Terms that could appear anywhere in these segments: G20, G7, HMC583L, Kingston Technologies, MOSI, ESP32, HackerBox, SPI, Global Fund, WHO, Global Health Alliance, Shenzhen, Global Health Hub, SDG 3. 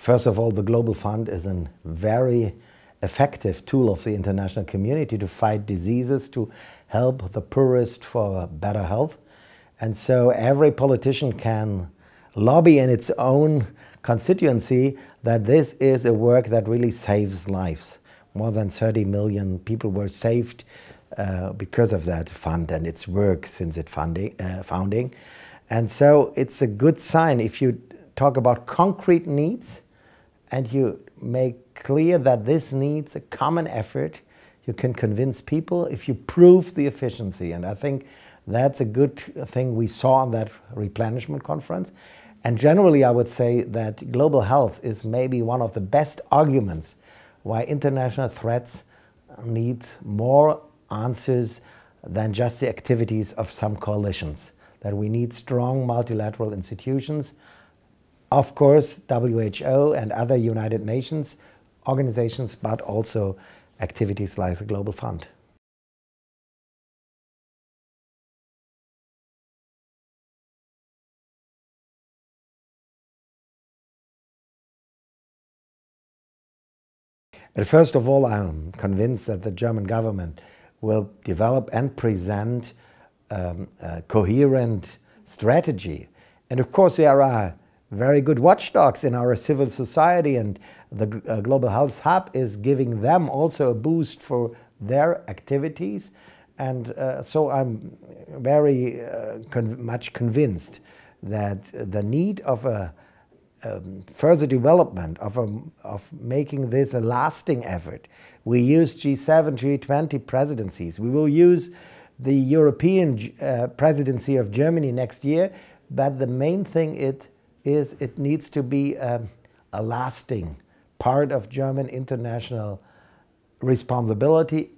First of all, the Global Fund is a very effective tool of the international community to fight diseases, to help the poorest for better health. And so every politician can lobby in its own constituency that this is a work that really saves lives. More than 30 million people were saved because of that fund and its work since its founding. And so it's a good sign if you talk about concrete needs and you make clear that this needs a common effort. You can convince people if you prove the efficiency. And I think that's a good thing we saw in that replenishment conference. And generally, I would say that global health is maybe one of the best arguments why international threats need more answers than just the activities of some coalitions, that we need strong multilateral institutions. Of course, WHO and other United Nations organizations, but also activities like the Global Fund. But first of all, I'm convinced that the German government will develop and present a coherent strategy. And of course, there are very good watchdogs in our civil society, and the Global Health Hub is giving them also a boost for their activities. And so I'm very much convinced that the need of a further development of making this a lasting effort. We use G7, G20 presidencies. We will use the European presidency of Germany next year, but the main thing it needs to be a lasting part of German international responsibility.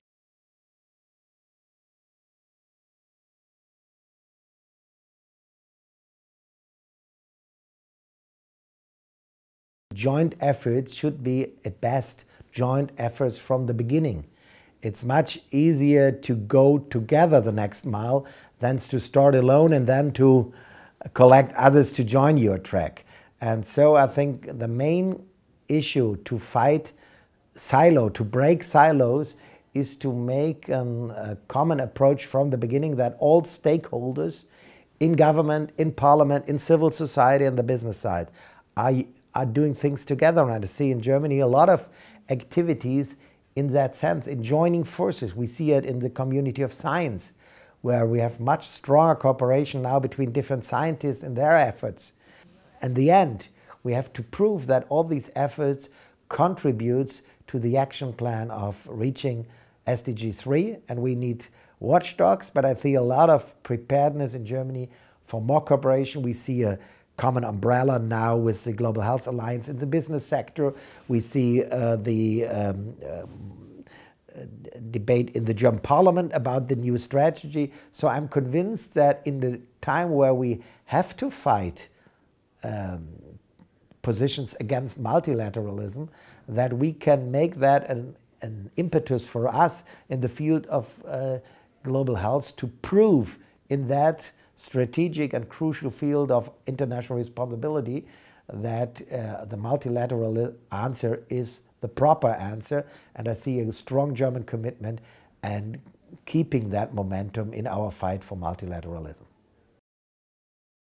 Joint efforts should be, at best, joint efforts from the beginning. It's much easier to go together the next mile than to start alone and then to collect others to join your track. And so I think the main issue to fight to break silos, is to make a common approach from the beginning that all stakeholders in government, in parliament, in civil society and the business side are doing things together. And I see in Germany a lot of activities in that sense, in joining forces. We see it in the community of science, where we have much stronger cooperation now between different scientists and their efforts. In the end, we have to prove that all these efforts contributes to the action plan of reaching SDG 3, and we need watchdogs, but I see a lot of preparedness in Germany for more cooperation. We see a common umbrella now with the Global Health Alliance in the business sector. We see debate in the German parliament about the new strategy. So I'm convinced that in the time where we have to fight positions against multilateralism, that we can make that an impetus for us in the field of global health to prove in that strategic and crucial field of international responsibility that the multilateral answer is the proper answer. And I see a strong German commitment and keeping that momentum in our fight for multilateralism.